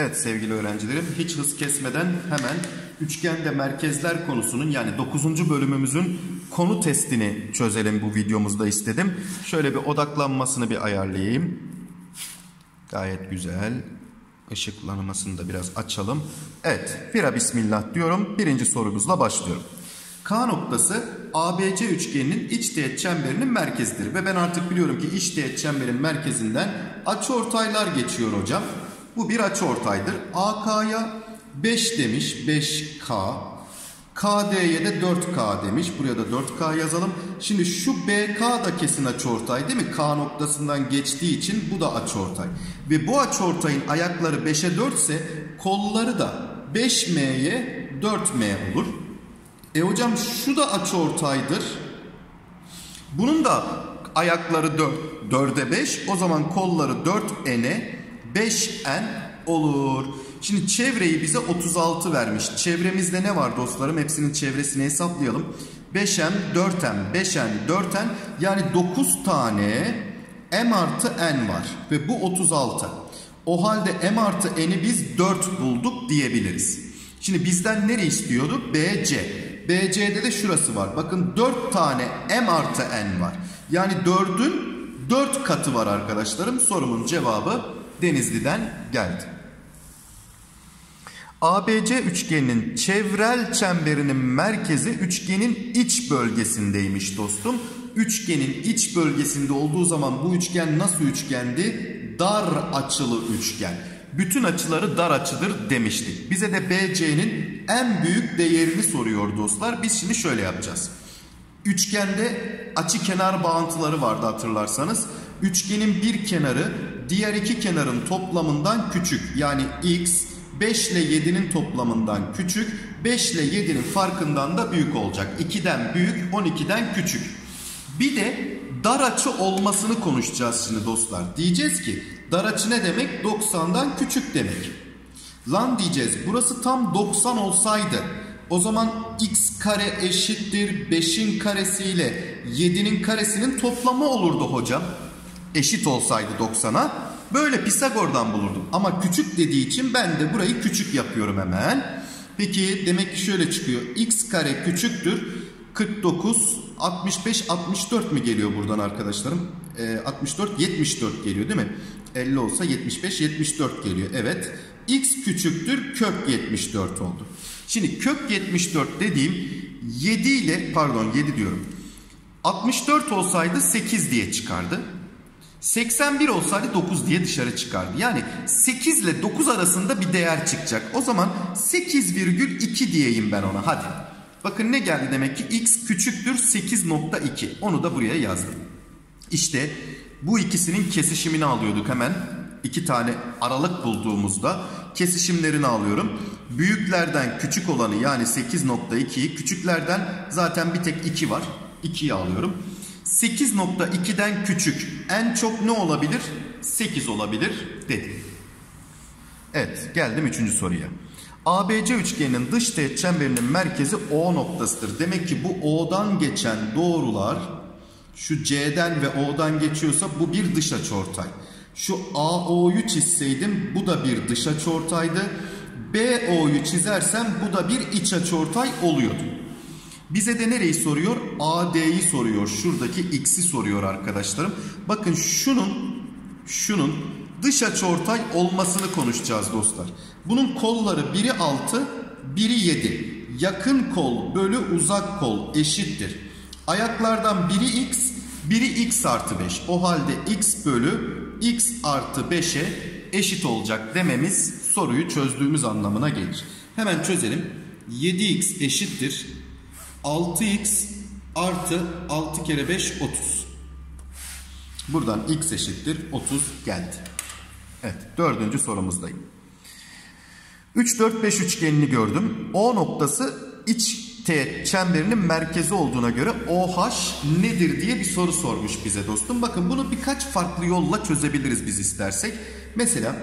Evet sevgili öğrencilerim, hiç hız kesmeden hemen üçgende merkezler konusunun yani 9. bölümümüzün konu testini çözelim bu videomuzda istedim. Şöyle bir odaklanmasını bir ayarlayayım. Gayet güzel. Işıklanmasını da biraz açalım. Evet, fira bismillah diyorum. Birinci sorumuzla başlıyorum. K noktası ABC üçgeninin içteğet çemberinin merkezidir. Ve ben artık biliyorum ki içteğet çemberin merkezinden açıortaylar geçiyor hocam. Bu bir açıortaydır. AK'ya 5 demiş. 5K. KD'ye de 4K demiş. Buraya da 4K yazalım. Şimdi şu BK da kesin açıortay değil mi? K noktasından geçtiği için bu da açıortay. Ve bu açıortayın ayakları 5'e 4 ise kolları da 5M'ye 4M olur. E hocam şu da açıortaydır. Bunun da ayakları 4, 4'e 5. O zaman kolları 4N'e 5N olur. Şimdi çevreyi bize 36 vermiş. Çevremizde ne var dostlarım? Hepsinin çevresini hesaplayalım. 5M, 4M, 5N, 4N yani 9 tane M artı N var. Ve bu 36. O halde M artı N'i biz 4 bulduk diyebiliriz. Şimdi bizden nereye istiyordu? BC. BC'de de şurası var. Bakın 4 tane M artı N var. Yani 4'ün 4 katı var arkadaşlarım. Sorumun cevabı Denizli'den geldi. ABC üçgeninin çevrel çemberinin merkezi üçgenin iç bölgesindeymiş dostum. Üçgenin iç bölgesinde olduğu zaman bu üçgen nasıl üçgendi? Dar açılı üçgen. Bütün açıları dar açıdır demiştik. Bize de BC'nin en büyük değerini soruyor dostlar. Biz şimdi şöyle yapacağız. Üçgende açı-kenar bağıntıları vardı hatırlarsanız. Üçgenin bir kenarı diğer iki kenarın toplamından küçük. Yani x 5 ile 7'nin toplamından küçük. 5 ile 7'nin farkından da büyük olacak. 2'den büyük, 12'den küçük. Bir de dar açı olmasını konuşacağız şimdi dostlar. Diyeceğiz ki dar açı ne demek? 90'dan küçük demek. Lan diyeceğiz, burası tam 90 olsaydı o zaman x kare eşittir 5'in karesiyle 7'nin karesinin toplamı olurdu hocam. Eşit olsaydı 90'a böyle Pisagor'dan bulurdum. Ama küçük dediği için ben de burayı küçük yapıyorum hemen. Peki demek ki şöyle çıkıyor. X kare küçüktür 49, 65, 64 mi geliyor buradan arkadaşlarım? 64, 74 geliyor değil mi? 50 olsa 75, 74 geliyor. Evet. X küçüktür kök 74 oldu. Şimdi kök 74 dediğim 7 ile pardon 7 diyorum. 64 olsaydı 8 diye çıkardı. 81 olsaydı 9 diye dışarı çıkardı. Yani 8 ile 9 arasında bir değer çıkacak. O zaman 8,2 diyeyim ben ona. Hadi. Bakın ne geldi demek ki? X küçüktür 8,2. Onu da buraya yazdım. İşte bu ikisinin kesişimini alıyorduk hemen. İki tane aralık bulduğumuzda kesişimlerini alıyorum. Büyüklerden küçük olanı yani 8,2'yi, küçüklerden zaten bir tek 2 var. 2'yi alıyorum. 8,2'den küçük en çok ne olabilir? 8 olabilir dedim. Evet, geldim 3. soruya. ABC üçgeninin dış teğet çemberinin merkezi O noktasıdır. Demek ki bu O'dan geçen doğrular şu C'den ve O'dan geçiyorsa bu bir dış açıortay. Şu AO'yu çizseydim bu da bir dış açıortaydı. BO'yu çizersem bu da bir iç açıortay oluyordu. Bize de nereyi soruyor? AD'yi soruyor. Şuradaki x'i soruyor arkadaşlarım. Bakın şunun dış açıortay olmasını konuşacağız dostlar. Bunun kolları biri 6, biri 7. Yakın kol bölü uzak kol eşittir. Ayaklardan biri x, biri x artı 5. O halde x bölü x artı 5'e eşit olacak dememiz soruyu çözdüğümüz anlamına gelir. Hemen çözelim. 7x eşittir 6x artı 6 kere 5 30. Buradan x eşittir 30 geldi. Evet, 4. sorumuzdayım. 3, 4, 5 üçgenini gördüm. O noktası iç teğet çemberinin merkezi olduğuna göre OH nedir diye bir soru sormuş bize dostum. Bakın bunu birkaç farklı yolla çözebiliriz biz istersek. Mesela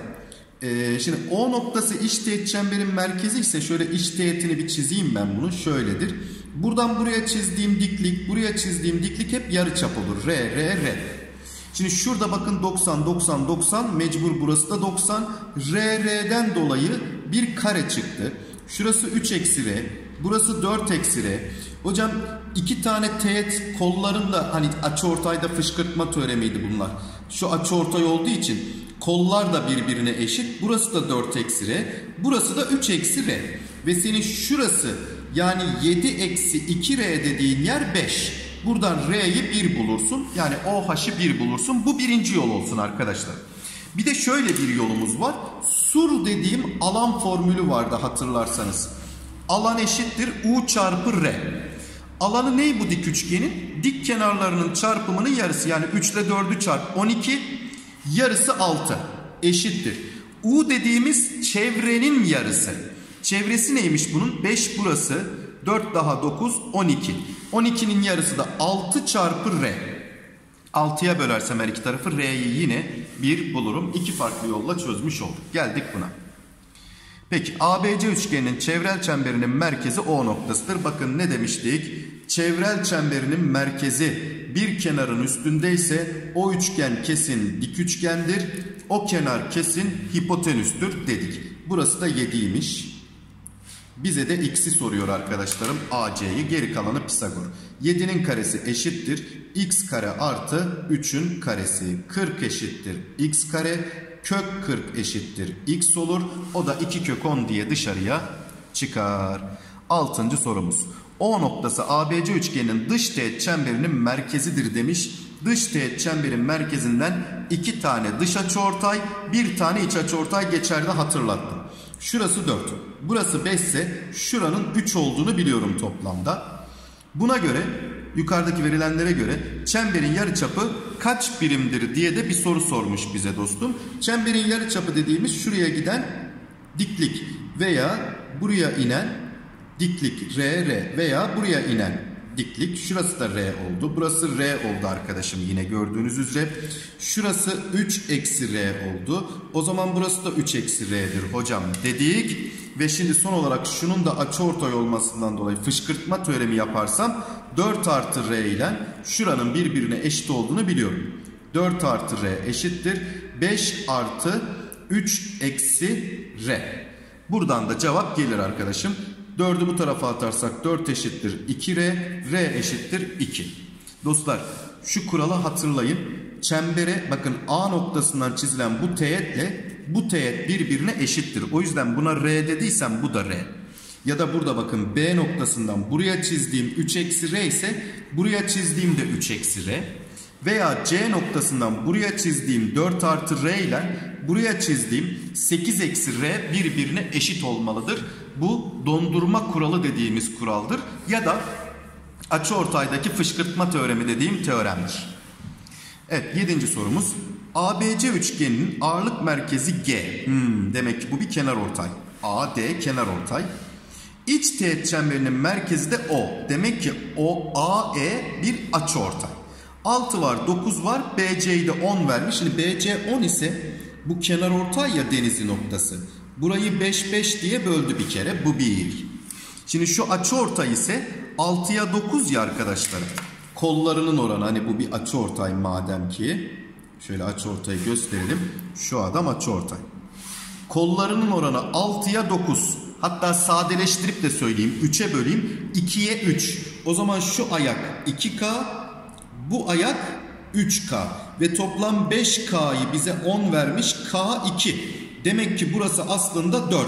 şimdi O noktası iç teğet çemberin merkezi ise şöyle iç teğetini bir çizeyim ben bunu. Şöyledir. Buradan buraya çizdiğim diklik, buraya çizdiğim diklik hep yarıçap olur. R, R, R. Şimdi şurada bakın 90, 90, 90. Mecbur burası da 90. RR'den dolayı bir kare çıktı. Şurası 3 eksi R. Burası 4 eksi R. Hocam iki tane teğet kollarında, hani açıortayda fışkırtma teoremiydi bunlar. Şu açıortay olduğu için kollar da birbirine eşit. Burası da 4 eksi R. Burası da 3 eksi R. Ve senin şurası, yani 7 eksi 2R dediğin yer 5. Buradan R'yi 1 bulursun. Yani OH'ı 1 bulursun. Bu birinci yol olsun arkadaşlar. Bir de şöyle bir yolumuz var. Sur dediğim alan formülü vardı hatırlarsanız. Alan eşittir U çarpı R. Alanı ne bu dik üçgenin? Dik kenarlarının çarpımının yarısı. Yani 3 ile 4'ü çarp 12. Yarısı 6. Eşittir. U dediğimiz çevrenin yarısı. Çevresi neymiş bunun? 5 burası. 4 daha 9. 12. 12'nin yarısı da 6 çarpı R. 6'ya bölersem her iki tarafı R'yi yine 1 bulurum. İki farklı yolla çözmüş olduk. Geldik buna. Peki ABC üçgeninin çevrel çemberinin merkezi O noktasıdır. Bakın ne demiştik? Çevrel çemberinin merkezi bir kenarın üstündeyse o üçgen kesin dik üçgendir. O kenar kesin hipotenüstür dedik. Burası da 7'ymiş. Bize de x'i soruyor arkadaşlarım. AC'yi, geri kalanı Pisagor. 7'nin karesi eşittir x kare artı 3'ün karesi. 40 eşittir x kare. Kök 40 eşittir x olur. O da 2 kök 10 diye dışarıya çıkar. 6. sorumuz. O noktası ABC üçgeninin dış teğet çemberinin merkezidir demiş. Dış teğet çemberin merkezinden 2 tane dış açıortay, 1 tane iç açıortay geçerli, hatırlattım. Şurası 4. Burası 5 ise şuranın 3 olduğunu biliyorum toplamda. Buna göre, yukarıdaki verilenlere göre çemberin yarıçapı kaç birimdir diye de bir soru sormuş bize dostum. Çemberin yarıçapı dediğimiz şuraya giden diklik veya buraya inen diklik RR veya buraya inen diklik. Şurası da R oldu. Burası R oldu arkadaşım, yine gördüğünüz üzere. Şurası 3 eksi R oldu. O zaman burası da 3 eksi R'dir hocam dedik. Ve şimdi son olarak şunun da açıortay olmasından dolayı fışkırtma teoremi yaparsam 4 artı R ile şuranın birbirine eşit olduğunu biliyorum. 4 artı R eşittir 5 artı 3 eksi R. Buradan da cevap gelir arkadaşım. 4'ü bu tarafa atarsak 4 eşittir 2R, R eşittir 2. Dostlar şu kuralı hatırlayın. Çembere bakın, A noktasından çizilen bu teğetle bu teğet birbirine eşittir. O yüzden buna R dediysem bu da R. Ya da burada bakın B noktasından buraya çizdiğim 3 eksi R ise buraya çizdiğim de 3 eksi R. Veya C noktasından buraya çizdiğim 4 artı R ile buraya çizdiğim 8 eksi R birbirine eşit olmalıdır. Bu dondurma kuralı dediğimiz kuraldır. Ya da açıortaydaki fışkırtma teoremi dediğim teoremdir. Evet, 7. sorumuz. ABC üçgeninin ağırlık merkezi G. Demek ki bu bir kenarortay. AD kenarortay. İç teğet çemberinin merkezi de O. Demek ki o AE bir açıortay. 6 var, 9 var. BC'yi de 10 vermiş. Şimdi BC 10 ise bu kenarortay ya, Denizli noktası. Burayı 5 5 diye böldü bir kere. Bu 1. Şimdi şu açıortay ise 6'ya 9 ya arkadaşlarım. Kollarının oranı, hani bu bir açıortay madem ki. Şöyle açıortayı gösterelim. Şu adam açıortay. Kollarının oranı 6'ya 9. Hatta sadeleştirip de söyleyeyim. 3'e böleyim. 2'ye 3. O zaman şu ayak 2K. Bu ayak 3K. Ve toplam 5K'yı bize 10 vermiş. K 2. Demek ki burası aslında 4.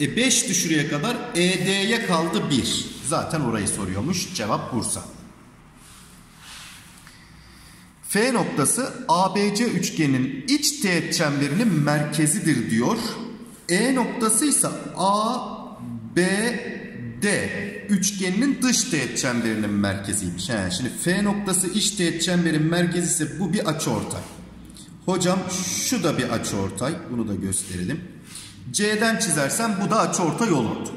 5'ti şuraya kadar. ED'ye kaldı 1. Zaten orayı soruyormuş. Cevap Bursa. F noktası ABC üçgeninin iç teğet çemberinin merkezidir diyor. E noktası ise ABD üçgeninin dış teğet çemberinin merkeziymiş. Şimdi F noktası iç teğet çemberin merkezi ise bu bir açıortay. Hocam şu da bir açıortay. Bunu da gösterelim. C'den çizersem bu da açıortay olurdu.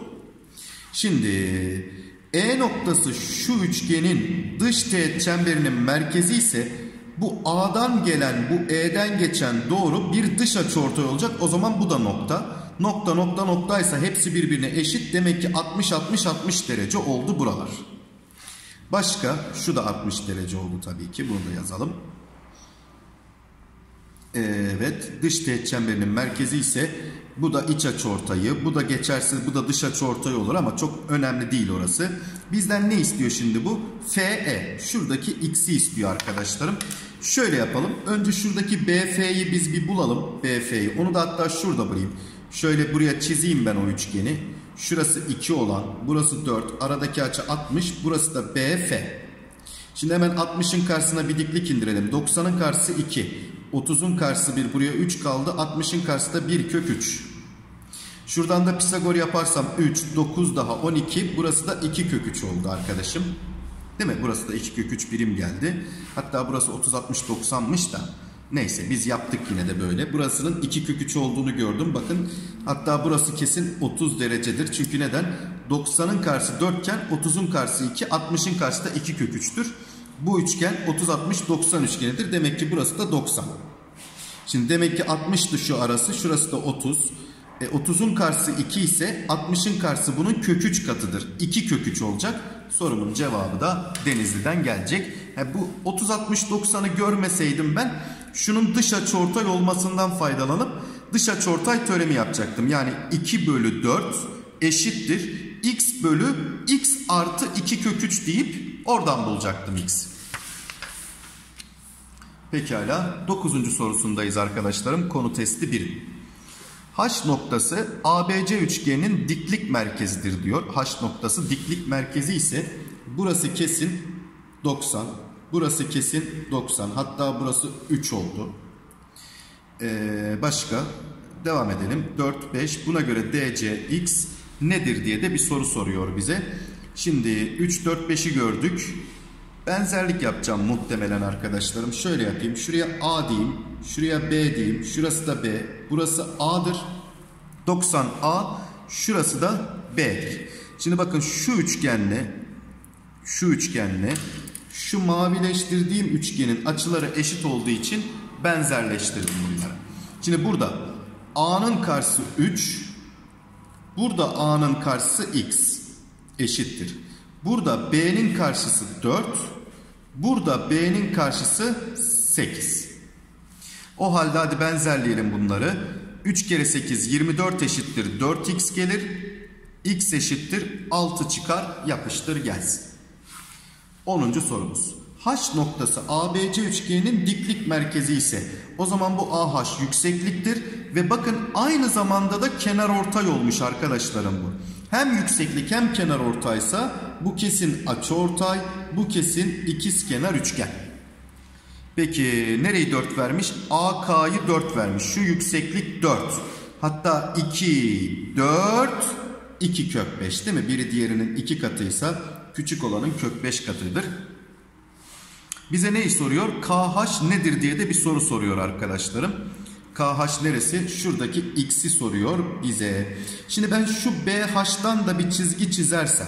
Şimdi E noktası şu üçgenin dış teğet çemberinin merkezi ise bu A'dan gelen, bu E'den geçen doğru bir dış açıortay olacak. O zaman bu da nokta. Nokta nokta noktaysa hepsi birbirine eşit. Demek ki 60-60-60 derece oldu buralar. Başka, şu da 60 derece oldu tabii ki. Bunu da yazalım. Evet, dış teğet çemberinin merkezi ise bu da iç açıortayı, bu da geçersiz, bu da dış açıortayı olur ama çok önemli değil orası. Bizden ne istiyor şimdi bu? FE. Şuradaki x'i istiyor arkadaşlarım. Şöyle yapalım. Önce şuradaki BF'yi biz bir bulalım. BF'yi. Onu da hatta şurada bulayım. Şöyle buraya çizeyim ben o üçgeni. Şurası 2 olan, burası 4, aradaki açı 60, burası da BF. Şimdi hemen 60'ın karşısına bir diklik indirelim. 90'ın karşısı 2. 30'un karşısı 1, buraya 3 kaldı. 60'ın karşısı da 1 kök 3. Şuradan da Pisagor yaparsam 3, 9 daha 12. Burası da 2 kök 3 oldu arkadaşım. Değil mi? Burası da 2 kök 3 birim geldi. Hatta burası 30, 60, 90'mış da. Neyse biz yaptık yine de böyle. Burasının 2 kök 3 olduğunu gördüm. Bakın hatta burası kesin 30 derecedir. Çünkü neden? 90'ın karşısı 4 iken 30'un karşısı 2, 60'ın karşısı da 2 kök 3'tür. Bu üçgen 30-60-90 üçgenidir. Demek ki burası da 90. Şimdi demek ki 60'tı şu arası. Şurası da 30. 30'un karşısı 2 ise 60'ın karşısı bunun kök 3 katıdır. 2 kök 3 olacak. Sorumun cevabı da Denizli'den gelecek. Yani bu 30-60-90'ı görmeseydim ben şunun dış açıortay olmasından faydalanıp dış açıortay teoremi yapacaktım. Yani 2 bölü 4 eşittir x bölü x artı 2 kök 3 deyip oradan bulacaktım x. Pekala 9. sorusundayız arkadaşlarım. Konu testi 1. H noktası ABC üçgeninin diklik merkezidir diyor. H noktası diklik merkezi ise burası kesin 90. Burası kesin 90. Hatta burası 3 oldu. Başka devam edelim. 4, 5. Buna göre DCX nedir diye de bir soru soruyor bize. Şimdi 3, 4, 5'i gördük. Benzerlik yapacağım muhtemelen arkadaşlarım. Şöyle yapayım. Şuraya A diyeyim. Şuraya B diyeyim. Şurası da B. Burası A'dır. 90 A. Şurası da B'dir. Şimdi bakın şu üçgenle şu mavileştirdiğim üçgenin açıları eşit olduğu için benzerleştirdim bunları. Şimdi burada A'nın karşısı 3. Burada A'nın karşısı X. Eşittir. Burada B'nin karşısı 4. Burada B'nin karşısı 8. O halde hadi benzerleyelim bunları. 3 kere 8 24 eşittir. 4x gelir. X eşittir. 6 çıkar. Yapıştır gelsin. 10. sorumuz. H noktası ABC üçgeninin diklik merkezi ise o zaman bu AH yüksekliktir. Ve bakın aynı zamanda da kenarortay olmuş arkadaşlarım bu. Hem yükseklik hem kenarortaysa bu kesin açıortay, bu kesin ikizkenar üçgen. Peki nereyi 4 vermiş? AK'yı 4 vermiş. Şu yükseklik 4. Hatta 2, 4, 2 kök 5 değil mi? Biri diğerinin 2 katıysa küçük olanın kök 5 katıdır. Bize neyi soruyor? KH nedir diye de bir soru soruyor arkadaşlarım. KH neresi? Şuradaki x'i soruyor bize. Şimdi ben şu BH'dan da bir çizgi çizersem.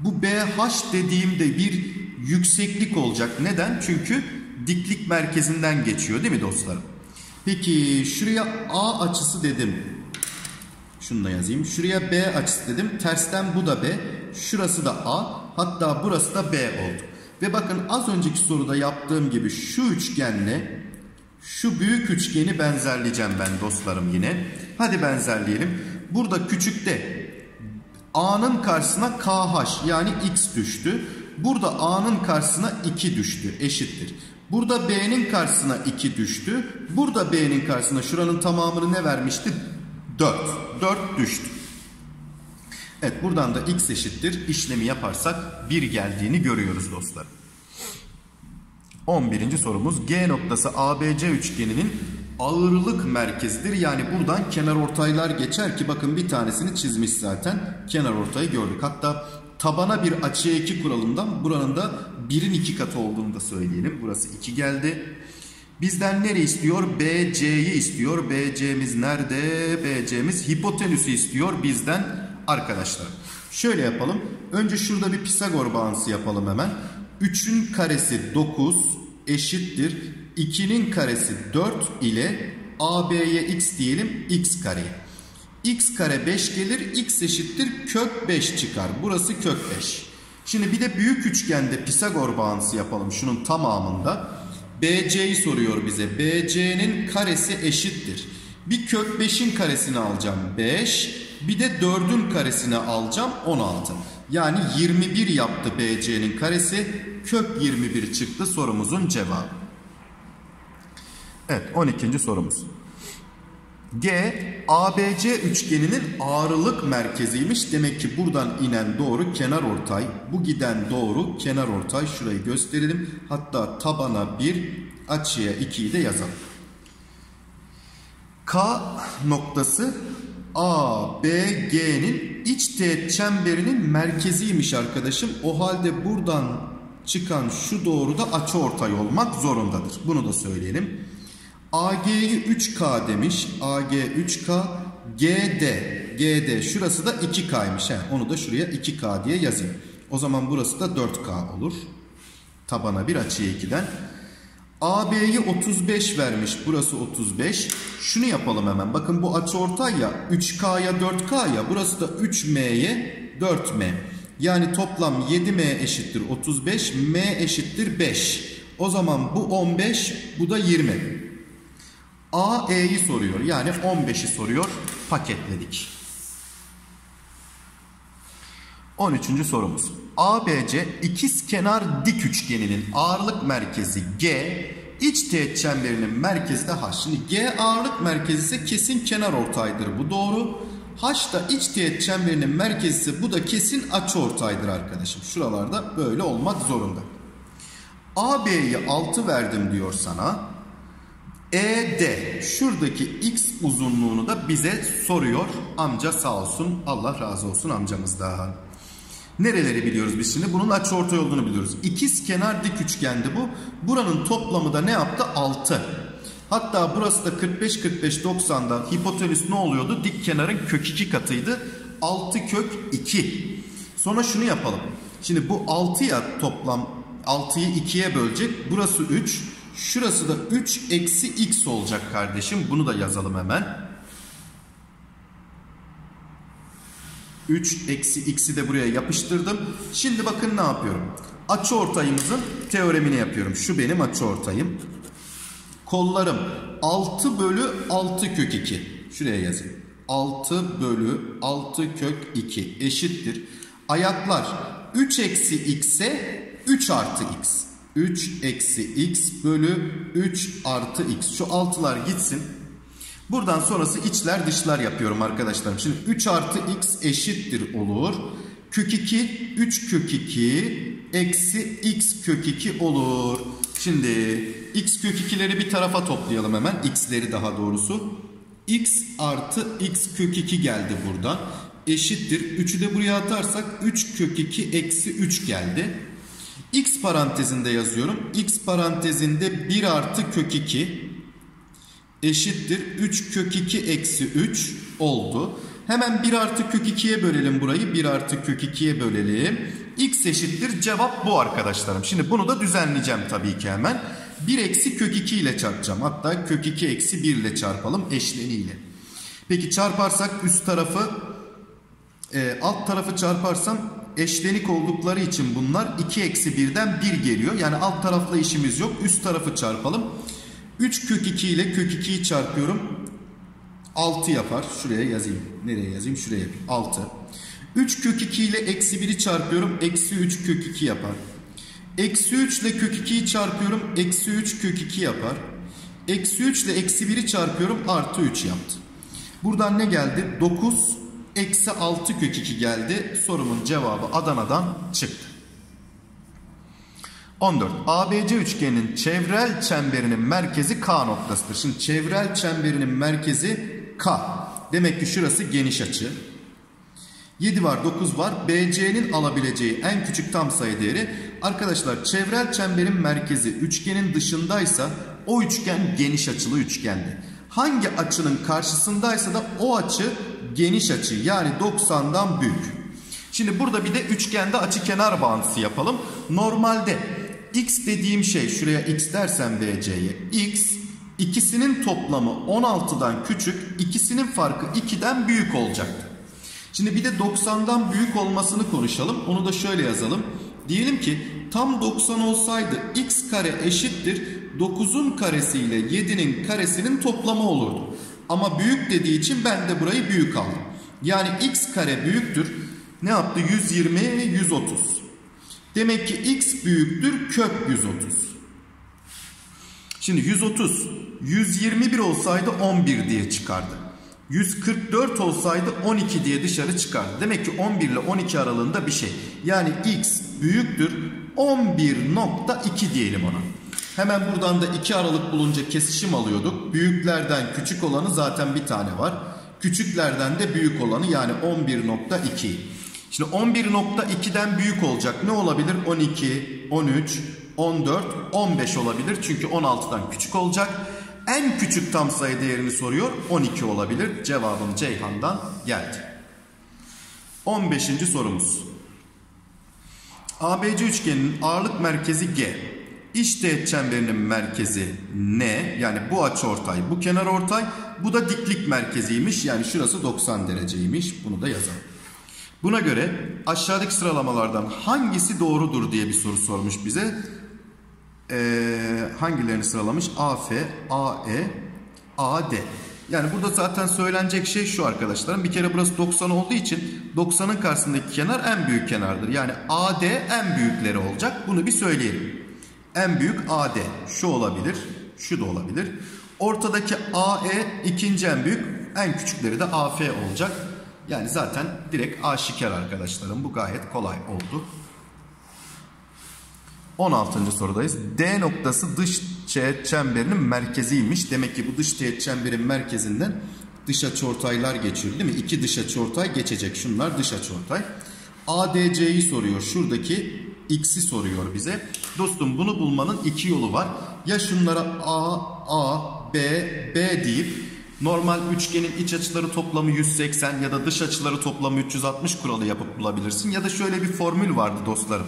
Bu BH dediğimde bir yükseklik olacak. Neden? Çünkü diklik merkezinden geçiyor değil mi dostlarım? Peki şuraya A açısı dedim. Şunu da yazayım. Şuraya B açısı dedim. Tersten bu da B. Şurası da A. Hatta burası da B oldu. Ve bakın az önceki soruda yaptığım gibi şu üçgenle şu büyük üçgeni benzerleyeceğim ben dostlarım yine. Hadi benzerleyelim. Burada küçükte A'nın karşısına KH yani X düştü. Burada A'nın karşısına 2 düştü. Eşittir. Burada B'nin karşısına 2 düştü. Burada B'nin karşısına şuranın tamamını ne vermişti? 4. 4 düştü. Evet buradan da X eşittir. İşlemi yaparsak 1 geldiğini görüyoruz dostlarım. 11. sorumuz G noktası ABC üçgeninin ağırlık merkezidir. Yani buradan kenarortaylar geçer ki bakın bir tanesini çizmiş zaten. Kenarortayı gördük. Hatta tabana bir açıya 2 kuralından buranın da 1'in 2 katı olduğunu da söyleyelim. Burası 2 geldi. Bizden nereyi istiyor? BC'yi istiyor. BC'miz nerede? BC'miz hipotenüsü istiyor bizden arkadaşlar. Şöyle yapalım. Önce şurada bir Pisagor bağıntısı yapalım hemen. 3'ün karesi 9 eşittir 2'nin karesi 4 ile AB'ye x diyelim x kareye. X kare 5 gelir x eşittir kök 5 çıkar. Burası kök 5. Şimdi bir de büyük üçgende Pisagor bağıntısı yapalım şunun tamamında. BC'yi soruyor bize. BC'nin karesi eşittir. Bir kök 5'in karesini alacağım 5. Bir de 4'ün karesini alacağım 16. Yani 21 yaptı BC'nin karesi. Kök 21 çıktı sorumuzun cevabı. Evet, 12. sorumuz. G, ABC üçgeninin ağırlık merkeziymiş. Demek ki buradan inen doğru kenarortay, bu giden doğru kenarortay. Şurayı gösterelim. Hatta tabana 1, açıya 2'yi de yazalım. K noktası ABG'nin iç teğet çemberinin merkeziymiş arkadaşım. O halde buradan çıkan şu doğru da açıortay olmak zorundadır. Bunu da söyleyelim. AG'yi 3K demiş. AG 3K. GD şurası da 2K'ymış. Onu da şuraya 2K diye yazayım. O zaman burası da 4K olur. Tabana 1, açıya 2'den. AB'yi 35 vermiş. Burası 35. Şunu yapalım hemen. Bakın bu açıortay ya. 3K'ya 4K'ya. Burası da 3M'ye 4M. Yani toplam 7M eşittir 35. M eşittir 5. O zaman bu 15. Bu da 20. AE'yi soruyor. Yani 15'i soruyor. Paketledik. 13. sorumuz. ABC ikizkenar dik üçgeninin ağırlık merkezi G, iç teğet çemberinin merkezi de H. Şimdi G ağırlık merkezi ise kesin kenarortaydır. Bu doğru. H da iç teğet çemberinin merkezi ise bu da kesin açıortaydır arkadaşım. Şuralarda böyle olmak zorunda. AB'yi 6 verdim diyor sana. ED şuradaki x uzunluğunu da bize soruyor. Amca sağ olsun, Allah razı olsun amcamızdan. Nereleri biliyoruz biz şimdi? Bunun açıortay olduğunu biliyoruz. İkiz kenar dik üçgendi bu. Buranın toplamı da ne yaptı? 6. Hatta burası da 45-45-90'da hipotenüs ne oluyordu? Dik kenarın kök 2 katıydı. 6 kök 2. Sonra şunu yapalım. Şimdi bu 6'ya toplam 6'yı 2'ye bölecek. Burası 3. Şurası da 3-x olacak kardeşim. Bunu da yazalım hemen. 3-x'i de buraya yapıştırdım. Şimdi bakın ne yapıyorum. Açıortayımızın teoremini yapıyorum. Şu benim açıortayım. Kollarım 6 bölü 6 kök 2. Şuraya yazayım. 6 bölü 6 kök 2 eşittir. Ayaklar 3-x'e 3 artı x. 3-x bölü 3 artı x. Şu altılar gitsin. Buradan sonrası içler dışlar yapıyorum arkadaşlarım. Şimdi 3 artı x eşittir olur. Kök 2 3 kök 2 eksi x kök 2 olur. Şimdi x kök 2'leri bir tarafa toplayalım hemen. X'leri daha doğrusu. X artı x kök 2 geldi buradan. Eşittir. 3'ü de buraya atarsak 3 kök 2 eksi 3 geldi. X parantezinde yazıyorum. X parantezinde 1 artı kök 2 eşittir. 3 kök 2 eksi 3 oldu. Hemen 1 artı kök 2'ye bölelim burayı. 1 artı kök 2'ye bölelim. X eşittir. Cevap bu arkadaşlarım. Şimdi bunu da düzenleyeceğim tabii ki hemen. 1 eksi kök 2 ile çarpacağım. Hatta kök 2 eksi 1 ile çarpalım eşleniyle. Peki çarparsak üst tarafı alt tarafı çarparsam eşlenik oldukları için bunlar 2 eksi 1'den 1 geliyor. Yani alt tarafla işimiz yok. Üst tarafı çarpalım. 3 kök 2 ile kök 2'yi çarpıyorum. 6 yapar. Şuraya yazayım. Nereye yazayım? Şuraya yapayım. 6. 3 kök 2 ile eksi 1'i çarpıyorum. Eksi 3 kök 2 yapar. Eksi 3 ile kök 2'yi çarpıyorum. Eksi 3 kök 2 yapar. Eksi 3 ile eksi 1'i çarpıyorum. Artı 3 yaptı. Buradan ne geldi? 9 eksi 6 kök 2 geldi. Sorumun cevabı Adana'dan çıktı. 14. ABC üçgeninin çevrel çemberinin merkezi K noktasıdır. Şimdi çevrel çemberinin merkezi K. Demek ki şurası geniş açı. 7 var, 9 var. BC'nin alabileceği en küçük tam sayı değeri. Arkadaşlar çevrel çemberin merkezi üçgenin dışındaysa o üçgen geniş açılı üçgendi. Hangi açının karşısındaysa da o açı geniş açı, yani 90'dan büyük. Şimdi burada bir de üçgende açı kenar bağıntısı yapalım. Normalde x dediğim şey, şuraya x dersen BC'ye x, ikisinin toplamı 16'dan küçük, ikisinin farkı 2'den büyük olacaktı. Şimdi bir de 90'dan büyük olmasını konuşalım. Onu da şöyle yazalım. Diyelim ki tam 90 olsaydı x kare eşittir 9'un karesi ile 7'nin karesinin toplamı olurdu. Ama büyük dediği için ben de burayı büyük aldım. Yani x kare büyüktür. Ne yaptı? 120, 130. Demek ki x büyüktür kök 130. Şimdi 130, 121 olsaydı 11 diye çıkardı. 144 olsaydı 12 diye dışarı çıkardı. Demek ki 11 ile 12 aralığında bir şey. Yani x büyüktür 11.2 diyelim ona. Hemen buradan da 2 aralık bulunca kesişim alıyorduk. Büyüklerden küçük olanı zaten bir tane var. Küçüklerden de büyük olanı, yani 11.2. Şimdi 11.2'den büyük olacak ne olabilir? 12, 13, 14, 15 olabilir. Çünkü 16'dan küçük olacak. En küçük tam sayı değerini soruyor. 12 olabilir. Cevabım Ceyhan'dan geldi. 15. sorumuz. ABC üçgeninin ağırlık merkezi G. İç teğet çemberinin merkezi N. Yani bu açıortay, bu kenarortay. Bu da diklik merkeziymiş. Yani şurası 90 dereceymiş. Bunu da yazalım. Buna göre aşağıdaki sıralamalardan hangisi doğrudur diye bir soru sormuş bize. Hangilerini sıralamış? AF, AE, AD. Yani burada zaten söylenecek şey şu arkadaşlarım. Bir kere burası 90 olduğu için 90'ın karşısındaki kenar en büyük kenardır. Yani AD en büyükleri olacak. Bunu bir söyleyelim. En büyük AD. Şu olabilir. Şu da olabilir. Ortadaki AE ikinci en büyük. En küçükleri de AF olacak. Yani zaten direkt aşikar arkadaşlarım. Bu gayet kolay oldu. 16. sorudayız. D noktası dış teğet çemberinin merkeziymiş. Demek ki bu dış teğet çemberin merkezinden dış açıortaylar geçiyor değil mi? İki dış açıortay geçecek. Şunlar dış açıortay. ADC'yi soruyor. Şuradaki x'i soruyor bize. Dostum bunu bulmanın iki yolu var. Ya şunlara A, A, B, B deyip normal üçgenin iç açıları toplamı 180 ya da dış açıları toplamı 360 kuralı yapıp bulabilirsin. Ya da şöyle bir formül vardı dostlarım.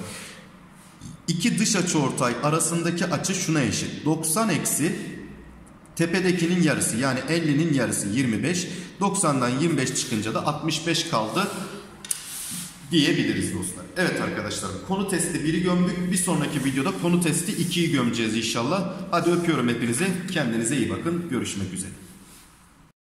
İki dış açıortay arasındaki açı şuna eşit. 90 eksi tepedekinin yarısı, yani 50'nin yarısı 25. 90'dan 25 çıkınca da 65 kaldı diyebiliriz dostlar. Evet arkadaşlarım, konu testi 1'i gömdük. Bir sonraki videoda konu testi 2'yi gömeceğiz inşallah. Hadi öpüyorum hepinizi. Kendinize iyi bakın. Görüşmek üzere.